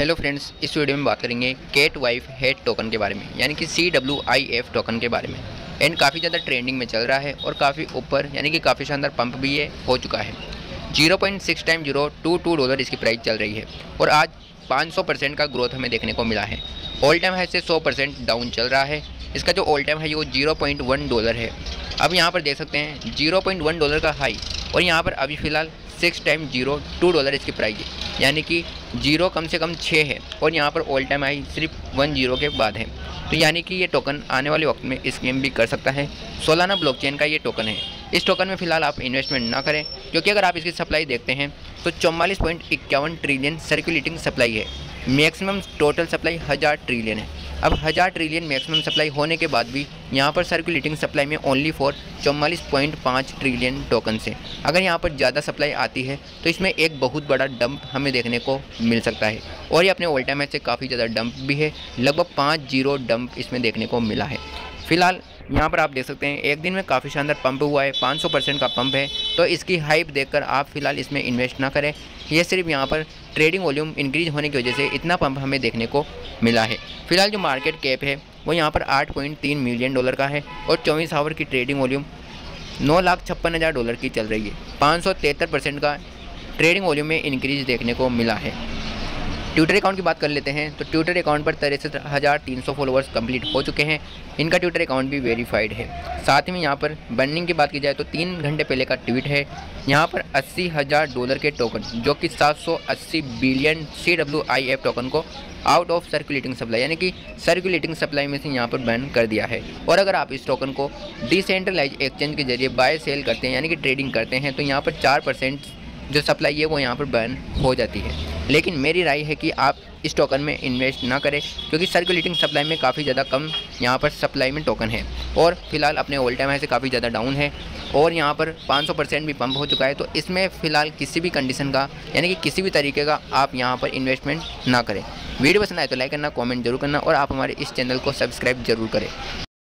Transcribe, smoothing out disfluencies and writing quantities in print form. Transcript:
Hello friends, इस video में बात करेंगे CWIF हेड टोकन के बारे में, यानी कि CWIF टोकन के बारे में। एंड काफ़ी ज़्यादा ट्रेंडिंग में चल रहा है और काफ़ी ऊपर, यानी कि काफ़ी शानदार पंप भी ये हो चुका है। 0.6 टाइम $0.22 इसकी प्राइस चल रही है और आज 500% का ग्रोथ हमें देखने को मिला है। ऑल टाइम हाई से 100% डाउन चल रहा है। इसका जो ऑल टाइम हाई वो $0.1 है। अब यहाँ पर देख सकते हैं $0.1 का हाई और यहाँ पर अभी फ़िलहाल 6 टाइम $0.2 इसकी प्राइस है, यानी कि जीरो कम से कम 6 है और यहाँ पर ऑल टाइम हाई सिर्फ 10 के बाद है। तो यानी कि ये टोकन आने वाले वक्त में स्कैम भी कर सकता है। सोलाना ब्लॉकचेन का ये टोकन है। इस टोकन में फ़िलहाल आप इन्वेस्टमेंट ना करें, क्योंकि अगर आप इसकी सप्लाई देखते हैं तो 44.51 ट्रिलियन सर्कुलेटिंग सप्लाई है। मैक्सिमम टोटल सप्लाई 1000 ट्रिलियन है। अब 1000 ट्रिलियन मैक्सिमम सप्लाई होने के बाद भी यहाँ पर सर्कुलेटिंग सप्लाई में ओनली फॉर 44.5 ट्रिलियन टोकन से अगर यहाँ पर ज़्यादा सप्लाई आती है तो इसमें एक बहुत बड़ा डंप हमें देखने को मिल सकता है। और ये अपने ऑल टाइम हाई से काफ़ी ज़्यादा डंप भी है, लगभग 50 डंप इसमें देखने को मिला है। फिलहाल यहाँ पर आप देख सकते हैं एक दिन में काफ़ी शानदार पंप हुआ है, 500% का पंप है। तो इसकी हाइप देखकर आप फिलहाल इसमें इन्वेस्ट ना करें। ये सिर्फ यहाँ पर ट्रेडिंग वॉल्यूम इंक्रीज होने की वजह से इतना पंप हमें देखने को मिला है। फिलहाल जो मार्केट कैप है वो यहाँ पर $8.3 मिलियन का है और 24 आवर की ट्रेडिंग वॉल्यूम $9,56,000 की चल रही है। 573% का ट्रेडिंग वॉल्यूम में इंक्रीज देखने को मिला है। ट्विटर अकाउंट की बात कर लेते हैं तो ट्विटर अकाउंट पर 63,300 फॉलोअर्स कंप्लीट हो चुके हैं। इनका ट्विटर अकाउंट भी वेरीफाइड है। साथ ही में यहाँ पर बर्निंग की बात की जाए तो 3 घंटे पहले का ट्वीट है। यहाँ पर $80,000 के टोकन, जो कि 780 बिलियन CWIF टोकन को आउट ऑफ सर्कुलेटिंग सप्लाई, यानी कि सर्कुलेटिंग सप्लाई में से यहाँ पर बैन कर दिया है। और अगर आप इस टोकन को डिसेंट्रलाइज एक्सचेंज के जरिए बाय सेल करते हैं, यानी कि ट्रेडिंग करते हैं, तो यहाँ पर 4% जो सप्लाई है वो यहाँ पर बैन हो जाती है। लेकिन मेरी राय है कि आप इस टोकन में इन्वेस्ट ना करें, क्योंकि सर्कुलेटिंग सप्लाई में काफ़ी ज़्यादा कम यहाँ पर सप्लाई में टोकन है और फिलहाल अपने ऑल टाइम हाई से काफ़ी ज़्यादा डाउन है और यहाँ पर 500% भी पंप हो चुका है। तो इसमें फ़िलहाल किसी भी कंडीशन का, यानी कि किसी भी तरीके का आप यहाँ पर इन्वेस्टमेंट ना करें। वीडियो पसंद आए तो लाइक करना, कॉमेंट जरूर करना और आप हमारे इस चैनल को सब्सक्राइब जरूर करें।